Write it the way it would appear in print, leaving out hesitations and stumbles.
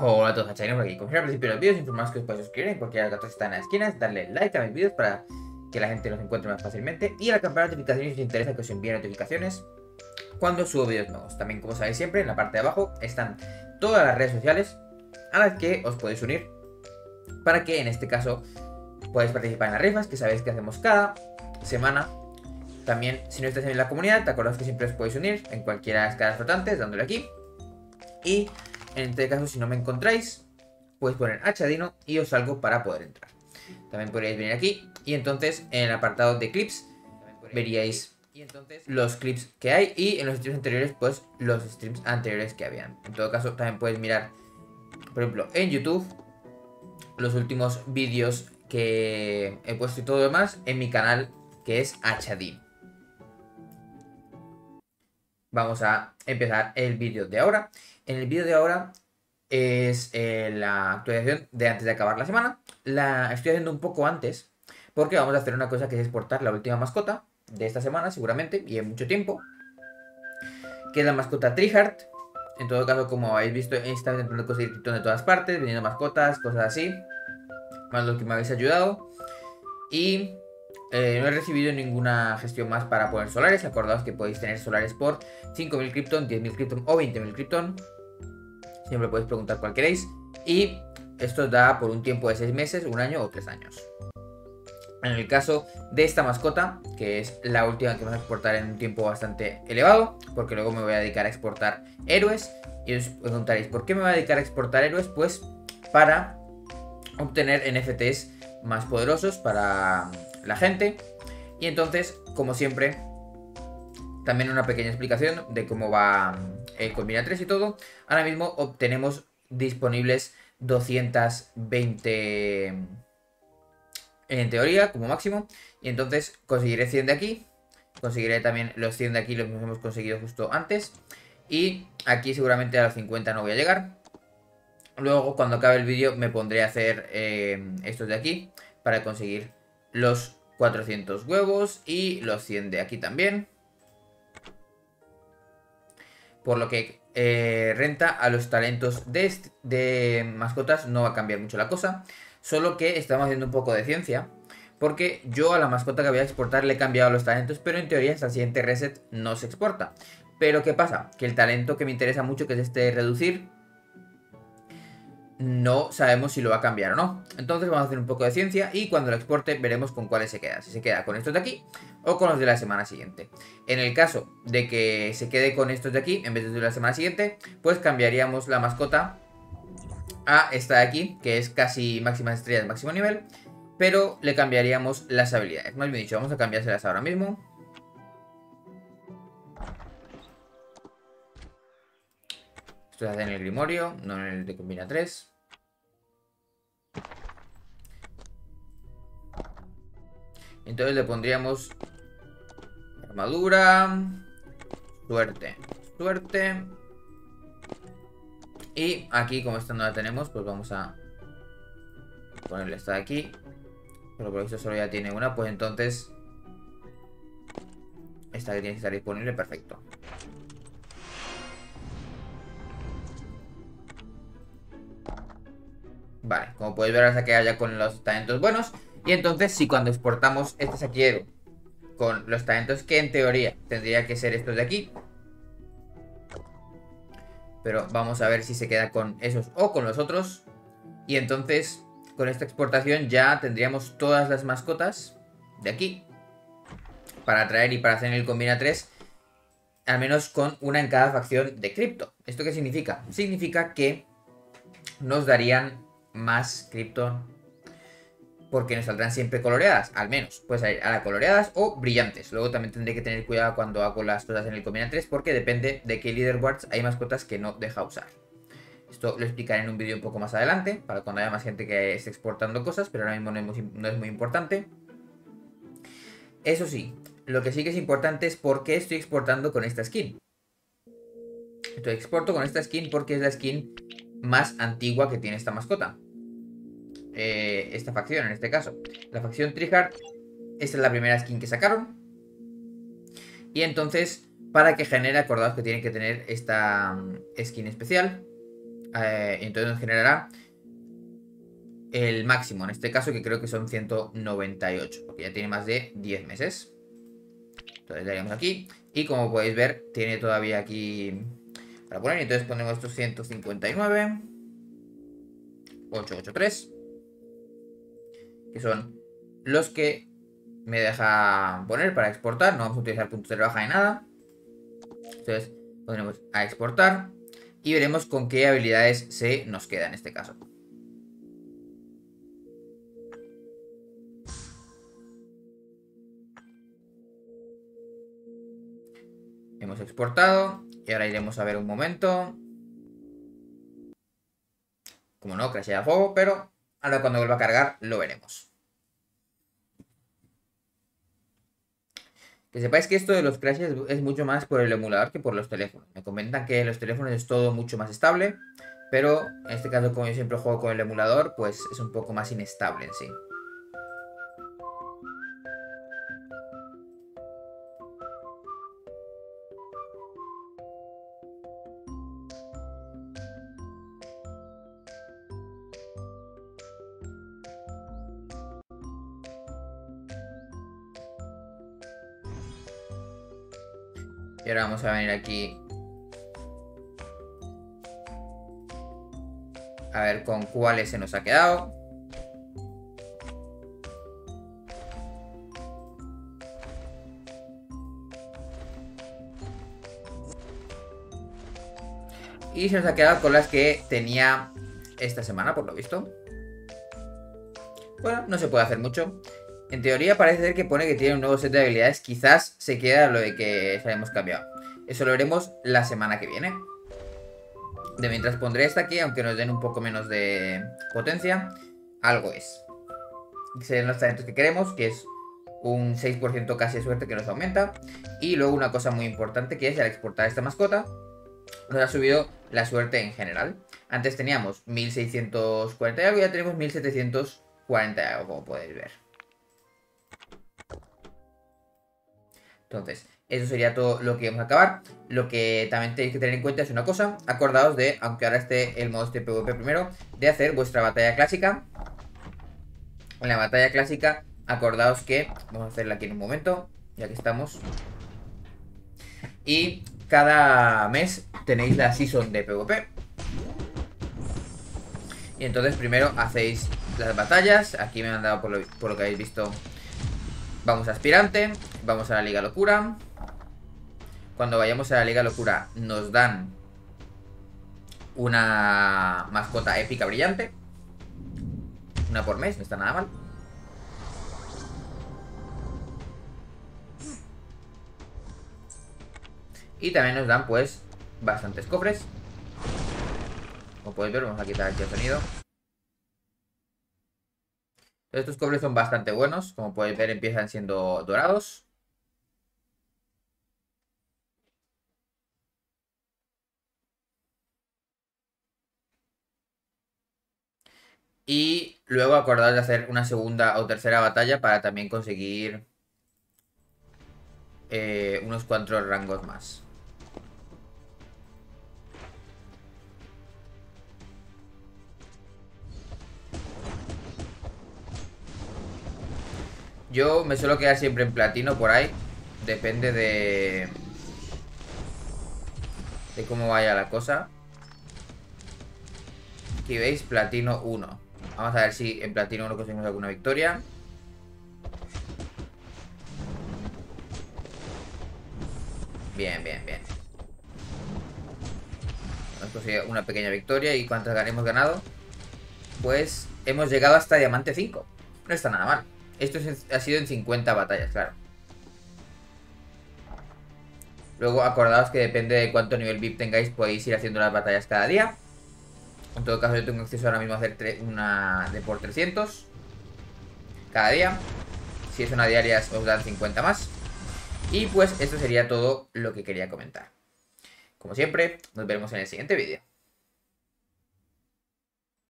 Hola a todos, Hachadino por aquí. Como siempre al principio de los vídeos, informaros que os podéis suscribir en cualquier gato que está en las esquinas, darle like a mis vídeos para que la gente los encuentre más fácilmente y a la campana de notificaciones si os interesa que os envíen notificaciones cuando subo vídeos nuevos. También, como sabéis siempre, en la parte de abajo están todas las redes sociales a las que os podéis unir para que en este caso podéis participar en las rifas que sabéis que hacemos cada semana. También, si no estáis en la comunidad, te acordás que siempre os podéis unir en cualquiera de las caras flotantes dándole aquí. Y en este caso, si no me encontráis, podéis poner Hachadino y os salgo para poder entrar. También podríais venir aquí y entonces en el apartado de clips veríais los clips que hay y en los streams anteriores, pues los streams anteriores que habían. En todo caso, también podéis mirar, por ejemplo, en YouTube los últimos vídeos que he puesto y todo lo demás en mi canal, que es Hachadino. Vamos a empezar el vídeo de ahora. En el vídeo de ahora es la actualización de antes de acabar la semana. La estoy haciendo un poco antes porque vamos a hacer una cosa que es exportar la última mascota de esta semana seguramente y en mucho tiempo, que es la mascota TriHard. En todo caso, como habéis visto, he estado intentando conseguir crypton de todas partes, vendiendo mascotas, cosas así, más los que me habéis ayudado. Y no he recibido ninguna gestión más para poner solares. Acordaos que podéis tener solares por 5.000 crypton, 10.000 crypton o 20.000 crypton. Siempre podéis preguntar cuál queréis. Y esto da por un tiempo de 6 meses, un año o 3 años. En el caso de esta mascota, que es la última que vamos a exportar en un tiempo bastante elevado, porque luego me voy a dedicar a exportar héroes. Y os preguntaréis, ¿por qué me voy a dedicar a exportar héroes? Pues para obtener NFTs más poderosos para la gente. Y entonces, como siempre, también una pequeña explicación de cómo va el Combina 3 y todo. Ahora mismo obtenemos disponibles 220 en teoría como máximo, y entonces conseguiré 100 de aquí, conseguiré también los 100 de aquí, los mismos hemos conseguido justo antes, y aquí seguramente a los 50 no voy a llegar. Luego, cuando acabe el vídeo, me pondré a hacer estos de aquí para conseguir los 400 huevos y los 100 de aquí también. Por lo que renta a los talentos de mascotas no va a cambiar mucho la cosa. Solo que estamos haciendo un poco de ciencia, porque yo a la mascota que voy a exportar le he cambiado los talentos, pero en teoría hasta el siguiente reset no se exporta. Pero ¿qué pasa? Que el talento que me interesa mucho, que es este reducir, no sabemos si lo va a cambiar o no. Entonces vamos a hacer un poco de ciencia y cuando lo exporte veremos con cuáles se queda. Si se queda con estos de aquí o con los de la semana siguiente. En el caso de que se quede con estos de aquí en vez de los de la semana siguiente, pues cambiaríamos la mascota a esta de aquí, que es casi máxima estrella, máximo nivel, pero le cambiaríamos las habilidades. Más bien dicho, vamos a cambiárselas ahora mismo. Esto se hace en el Grimorio, no en el de Combina 3. Entonces le pondríamos armadura, suerte, suerte. Y aquí, como esta no la tenemos, pues vamos a ponerle esta de aquí. Pero por eso solo ya tiene una, pues entonces esta que tiene que estar disponible, perfecto. Vale, como podéis ver, la saqué ya con los talentos buenos. Y entonces, si cuando exportamos este saqueo con los talentos que en teoría tendría que ser estos de aquí, pero vamos a ver si se queda con esos o con los otros. Y entonces, con esta exportación ya tendríamos todas las mascotas de aquí para traer y para hacer el Combina 3, al menos con una en cada facción de cripto. ¿Esto qué significa? Significa que nos darían más crypton, porque nos saldrán siempre coloreadas, al menos. Puedes salir a la coloreadas o brillantes. Luego también tendré que tener cuidado cuando hago las cosas en el Combina 3, porque depende de qué leaderboards hay mascotas que no deja usar. Esto lo explicaré en un vídeo un poco más adelante, para cuando haya más gente que esté exportando cosas, pero ahora mismo no es muy importante. Eso sí, lo que sí que es importante es por qué estoy exportando con esta skin. Estoy exporto con esta skin porque es la skin más antigua que tiene esta mascota. Esta facción, en este caso la facción TriHard. Esta es la primera skin que sacaron. Y entonces, para que genere, acordaos que tiene que tener esta skin especial, entonces nos generará el máximo, en este caso, que creo que son 198, porque ya tiene más de 10 meses. Entonces daríamos aquí, y como podéis ver, tiene todavía aquí para poner, y entonces ponemos estos 159, 883, que son los que me deja poner para exportar. No vamos a utilizar puntos de rebaja de nada. Entonces pondremos a exportar y veremos con qué habilidades se nos queda en este caso. Hemos exportado y ahora iremos a ver un momento. Como no, crashea a fuego, pero ahora cuando vuelva a cargar lo veremos. Que sepáis que esto de los crashes es mucho más por el emulador que por los teléfonos. Me comentan que en los teléfonos es todo mucho más estable, pero en este caso, como yo siempre juego con el emulador, pues es un poco más inestable en sí. Y ahora vamos a venir aquí a ver con cuáles se nos ha quedado. Y se nos ha quedado con las que tenía esta semana, por lo visto. Bueno, no se puede hacer mucho. En teoría parece ser que pone que tiene un nuevo set de habilidades. Quizás se queda lo de que ya hemos cambiado. Eso lo veremos la semana que viene. De mientras pondré esta aquí, aunque nos den un poco menos de potencia. Algo es. Se den los talentos que queremos, que es un 6% casi de suerte que nos aumenta. Y luego una cosa muy importante, que es al exportar esta mascota, nos ha subido la suerte en general. Antes teníamos 1640 y algo, ya tenemos 1740 y algo, como podéis ver. Entonces, eso sería todo lo que vamos a acabar. Lo que también tenéis que tener en cuenta es una cosa. Acordaos de, aunque ahora esté el modo este PvP primero, de hacer vuestra batalla clásica. En la batalla clásica, acordaos que... Vamos a hacerla aquí en un momento, ya que estamos. Y cada mes tenéis la season de PvP. Y entonces primero hacéis las batallas. Aquí me han dado, por lo que habéis visto... Vamos a aspirante, vamos a la Liga Locura. Cuando vayamos a la Liga Locura nos dan una mascota épica brillante. Una por mes, no está nada mal. Y también nos dan pues bastantes cofres. Como podéis ver, vamos a quitar aquí el sonido. Estos cofres son bastante buenos. Como podéis ver, empiezan siendo dorados. Y luego acordaos de hacer una segunda o tercera batalla para también conseguir unos cuantos rangos más. Yo me suelo quedar siempre en platino por ahí. Depende de cómo vaya la cosa. Aquí veis, platino 1. Vamos a ver si en platino 1 conseguimos alguna victoria. Bien, bien, bien. Hemos conseguido una pequeña victoria. ¿Y cuántas hemos ganado? Pues hemos llegado hasta diamante 5. No está nada mal. Esto ha sido en 50 batallas, claro. Luego acordaos que depende de cuánto nivel VIP tengáis, podéis ir haciendo las batallas cada día. En todo caso, yo tengo acceso ahora mismo a hacer una de por 300 cada día. Si es una diaria os dan 50 más. Y pues esto sería todo lo que quería comentar. Como siempre, nos veremos en el siguiente vídeo.